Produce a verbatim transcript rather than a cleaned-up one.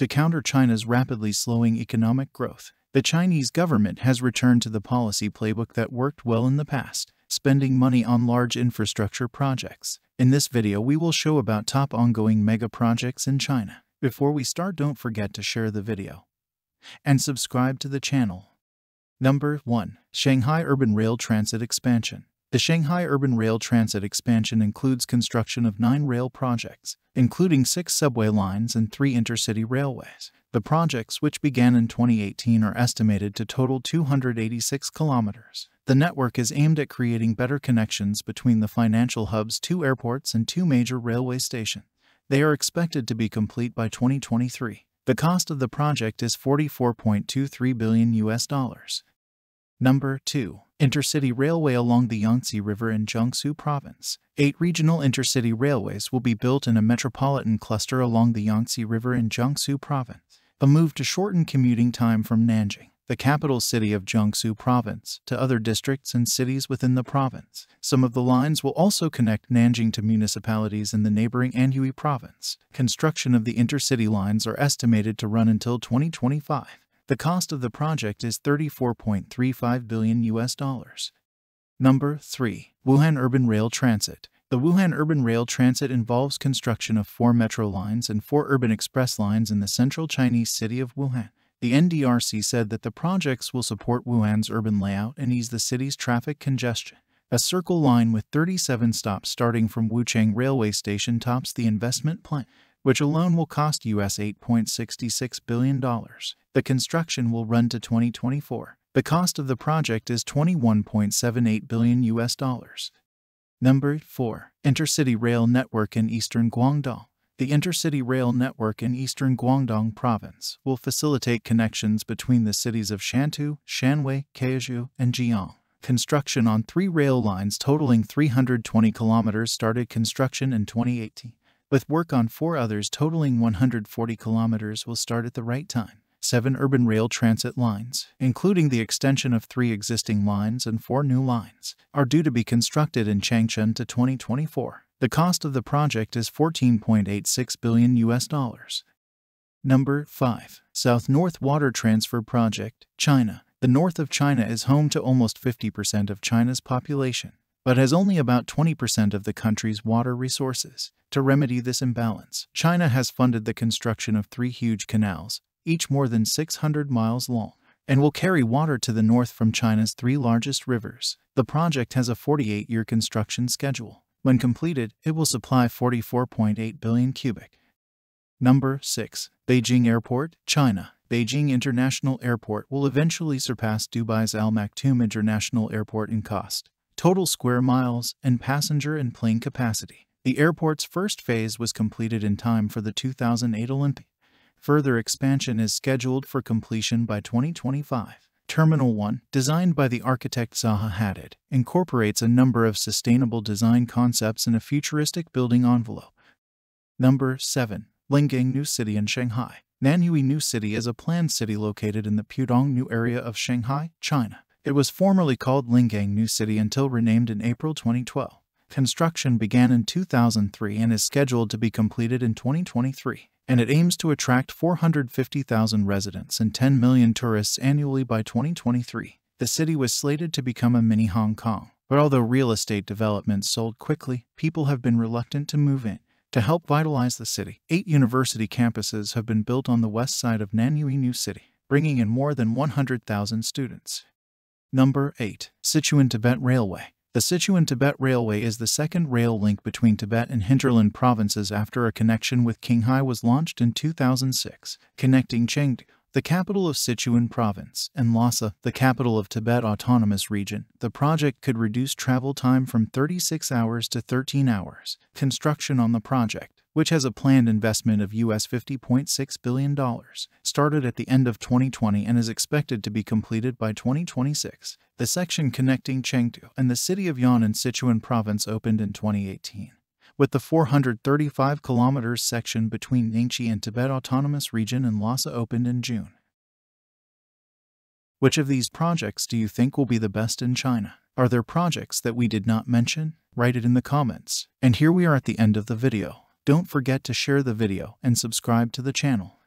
to counter China's rapidly slowing economic growth. The Chinese government has returned to the policy playbook that worked well in the past, spending money on large infrastructure projects. In this video, we will show about top ongoing mega projects in China. Before we start, don't forget to share the video and subscribe to the channel. Number one. Shanghai Urban Rail Transit Expansion. The Shanghai Urban Rail Transit Expansion includes construction of nine rail projects, including six subway lines and three intercity railways. The projects, which began in twenty eighteen, are estimated to total two hundred eighty-six kilometers. The network is aimed at creating better connections between the financial hubs, two airports, and two major railway stations. They are expected to be complete by twenty twenty-three. The cost of the project is forty-four point two three billion U S dollars. Number two. Intercity Railway along the Yangtze River in Jiangsu Province. Eight regional intercity railways will be built in a metropolitan cluster along the Yangtze River in Jiangsu Province, a move to shorten commuting time from Nanjing, the capital city of Jiangsu Province, to other districts and cities within the province. Some of the lines will also connect Nanjing to municipalities in the neighboring Anhui Province. Construction of the intercity lines are estimated to run until twenty twenty-five. The cost of the project is thirty-four point three five billion U S dollars. Number three. Wuhan Urban Rail Transit. The Wuhan Urban Rail Transit involves construction of four metro lines and four urban express lines in the central Chinese city of Wuhan. The N D R C said that the projects will support Wuhan's urban layout and ease the city's traffic congestion. A circle line with thirty-seven stops starting from Wuchang Railway Station tops the investment plan, which alone will cost U S eight point six six billion dollars. The construction will run to twenty twenty-four. The cost of the project is twenty-one point seven eight billion U S dollars. Number four. Intercity Rail Network in Eastern Guangdong. The Intercity Rail Network in Eastern Guangdong Province will facilitate connections between the cities of Shantou, Shanwei, Chaozhou, and Jieyang. Construction on three rail lines totaling three hundred twenty kilometers started construction in twenty eighteen, with work on four others totaling one hundred forty kilometers will start at the right time. Seven urban rail transit lines, including the extension of three existing lines and four new lines, are due to be constructed in Changchun to twenty twenty-four. The cost of the project is fourteen point eight six billion U S dollars. Number five. South-North Water Transfer Project, China. The north of China is home to almost fifty percent of China's population, but has only about twenty percent of the country's water resources. To remedy this imbalance, China has funded the construction of three huge canals, each more than six hundred miles long, and will carry water to the north from China's three largest rivers. The project has a forty-eight year construction schedule. When completed, it will supply forty-four point eight billion cubic. Number six. Beijing Airport, China. Beijing International Airport will eventually surpass Dubai's Al Maktoum International Airport in cost, total square miles, and passenger and plane capacity. The airport's first phase was completed in time for the two thousand eight Olympics. Further expansion is scheduled for completion by twenty twenty-five. Terminal one, designed by the architect Zaha Hadid, incorporates a number of sustainable design concepts in a futuristic building envelope. Number seven. Lingang New City in Shanghai. Nanhui New City is a planned city located in the Pudong New Area of Shanghai, China. It was formerly called Lingang New City until renamed in April twenty twelve. Construction began in two thousand three and is scheduled to be completed in twenty twenty-three, and it aims to attract four hundred fifty thousand residents and ten million tourists annually by twenty twenty-three. The city was slated to become a mini Hong Kong, but although real estate developments sold quickly, people have been reluctant to move in. To help vitalize the city, eight university campuses have been built on the west side of Nanhui New City, bringing in more than one hundred thousand students. Number eight. Sichuan-Tibet Railway. The Sichuan-Tibet Railway is the second rail link between Tibet and hinterland provinces after a connection with Qinghai was launched in two thousand six, connecting Chengdu, the capital of Sichuan Province, and Lhasa, the capital of Tibet Autonomous Region. The project could reduce travel time from thirty-six hours to thirteen hours. Construction on the project, which has a planned investment of U S fifty point six billion dollars, started at the end of twenty twenty and is expected to be completed by twenty twenty-six. The section connecting Chengdu and the city of Yan in Sichuan Province opened in twenty eighteen, with the four hundred thirty-five kilometer section between Ningxi and Tibet Autonomous Region and Lhasa opened in June. Which of these projects do you think will be the best in China? Are there projects that we did not mention? Write it in the comments. And here we are at the end of the video. Don't forget to share the video and subscribe to the channel.